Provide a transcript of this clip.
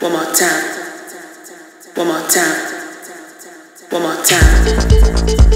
One more time.